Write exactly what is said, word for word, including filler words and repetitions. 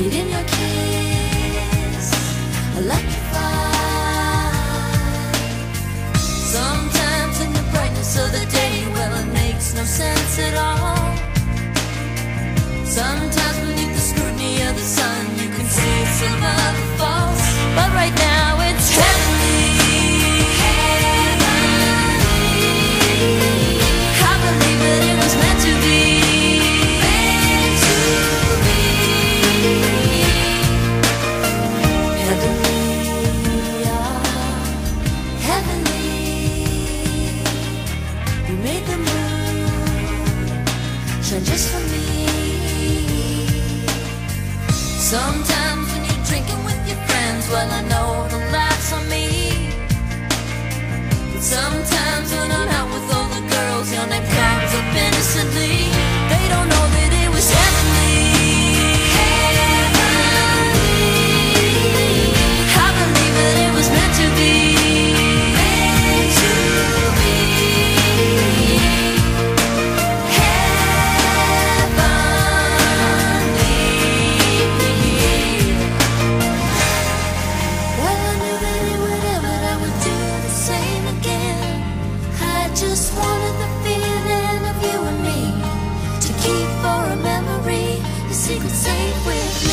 Breathe in your kiss like a fire. Sometimes in the brightness of the day, well, it makes no sense at all. Sometimes beneath the scrutiny of the sun, you can see silver falls. But right now it's heavenly. I believe that it was meant to be. Just for me. Sometimes when you're drinking with your friends, well, I know the laughs on me. But sometimes when I'm out with all the girls, your name comes up innocently. They don't know that it was heavenly. Heavenly, I believe that it was meant to be. Secret safe with me.